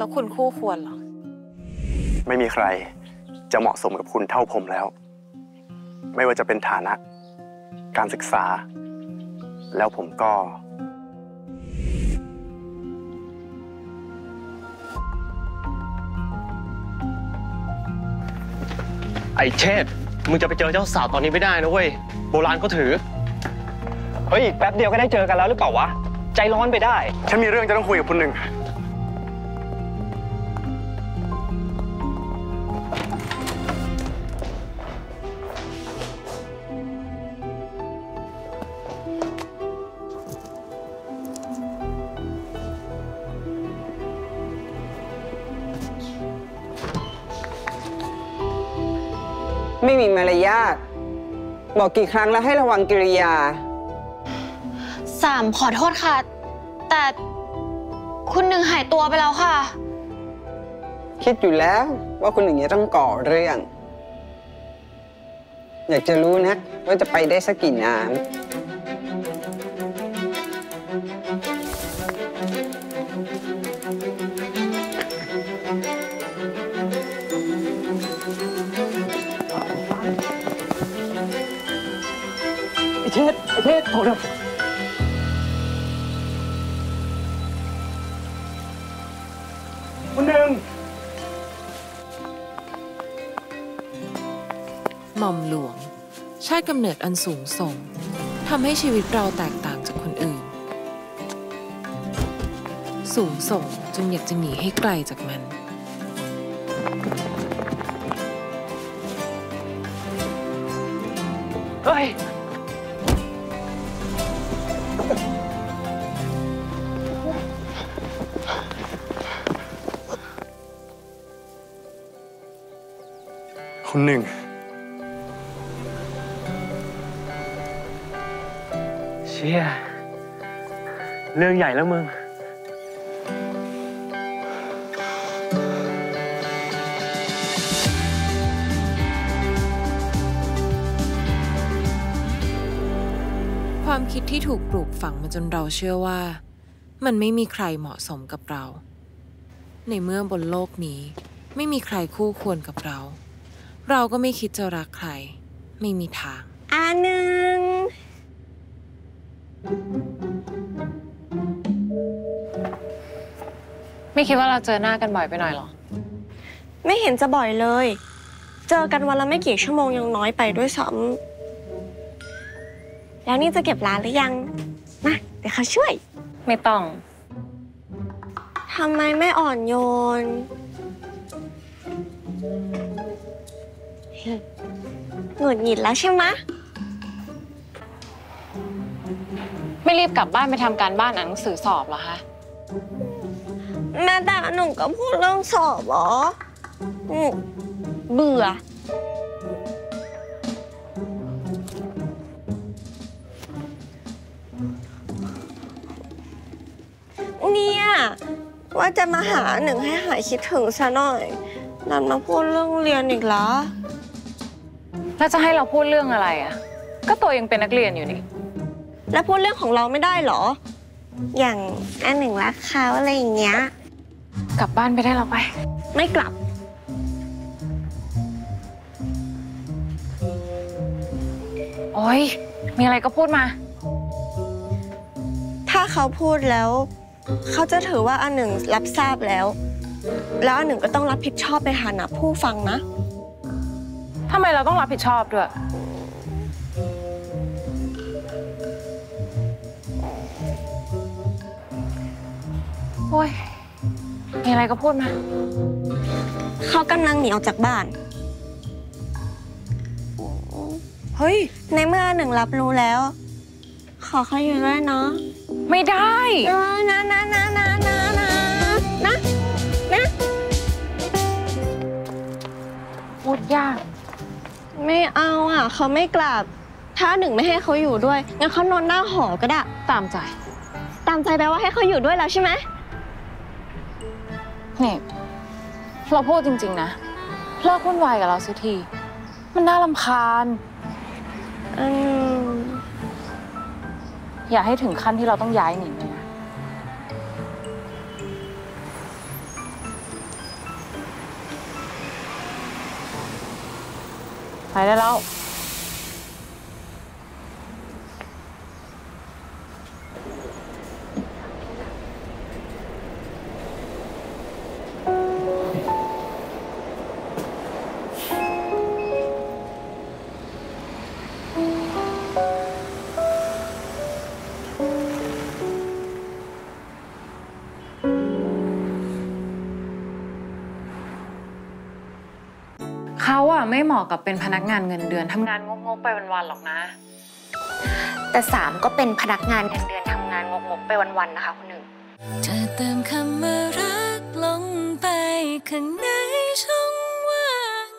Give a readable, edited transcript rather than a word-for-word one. แล้วคุณคู่ควรเหรอไม่มีใครจะเหมาะสมกับคุณเท่าผมแล้วไม่ว่าจะเป็นฐานะการศึกษาแล้วผมก็ไอ้เชษมึงจะไปเจอเจ้าสาวตอนนี้ไม่ได้นะเว้ยโบราณก็ถือเฮ้ยแป๊บเดียวก็ได้เจอกันแล้วหรือเปล่าวะใจร้อนไปได้ฉันมีเรื่องจะต้องคุยกับคุณหนึ่งไม่มีมารยาทบอกกี่ครั้งแล้วให้ระวังกิริยาสามขอโทษค่ะแต่คุณหนึ่งหายตัวไปแล้วค่ะคิดอยู่แล้วว่าคุณหนึ่งจะต้องก่อเรื่องอยากจะรู้นะว่าจะไปได้สักกี่น้ำเทศโทรศัพท์คุณหนึ่งหม่อมหลวงชาติกำเนิดอันสูงส่งทำให้ชีวิตเราแตกต่างจากคนอื่นสูงส่งจนอยากจะหนีให้ไกลจากมันเฮ้ยคุณหนึ่งเชี่ยเรื่องใหญ่แล้วมึงความคิดที่ถูกปลูกฝังมาจนเราเชื่อว่ามันไม่มีใครเหมาะสมกับเราในเมื่อบนโลกนี้ไม่มีใครคู่ควรกับเราเราก็ไม่คิดจะรักใครไม่มีทางอาหนึ่งไม่คิดว่าเราเจอหน้ากันบ่อยไปหน่อยหรอไม่เห็นจะบ่อยเลยเจอกันวันละไม่กี่ชั่วโมงยังน้อยไปด้วยซ้ำแล้วนี่จะเก็บร้านหรือยังมาเดี๋ยวเขาช่วยไม่ต้องทำไมไม่อ่อนโยนหงุดหงิดแล้วใช่ไหมไม่รีบกลับบ้านไปทำการบ้านอ่านหนังสือสอบเหรอคะแม่แต่หนูก็พูดเรื่องสอบเหรอเบื่อเนี่ยว่าจะมาหาหนึ่งให้หายคิดถึงซะหน่อยนั่นมาพูดเรื่องเรียนอีกเหรอแล้วจะให้เราพูดเรื่องอะไรอ่ะก็ตัวยังเป็นนักเรียนอยู่นี่แล้วพูดเรื่องของเราไม่ได้หรออย่างอันหนึ่งรักเขาอะไรอย่างเงี้ยกลับบ้านไปได้เราไปไม่กลับโอ๊ยมีอะไรก็พูดมาถ้าเขาพูดแล้วเขาจะถือว่าอันหนึ่งรับทราบแล้วอันหนึ่งก็ต้องรับผิดชอบในฐานะผู้ฟังนะทำไมเราต้องรับผิดชอบด้วยโอ้ยมีอะไรก็พูดมาเขากำลังหนีออกจากบ้านเฮ้ยในเมื่อหนึ่งรับรู้แล้วขอเขาอยู่ด้วยเนาะไม่ได้นะพูดยากไม่เอาอ่ะเขาไม่กลับถ้าหนึ่งไม่ให้เขาอยู่ด้วยงั้นเขานอนหน้าหอก็ได้ตามใจแปลว่าให้เขาอยู่ด้วยแล้วใช่ไหมเนี่ยเราพูดจริงๆนะเลิกวุ่นวายกับเราสักทีมันน่ารำคาญอย่าให้ถึงขั้นที่เราต้องย้ายหนีนะ ายได้แล้วเขาอะไม่เหมาะกับเป็นพนักงานเงินเดือนทำงานงกๆไปวันๆหรอกนะแต่สามก็เป็นพนักงานเงินเดือนทำงานงกๆไปวันๆนะคะคุณหนึ่งเธอเติมคำว่ารักลงไปข้างใน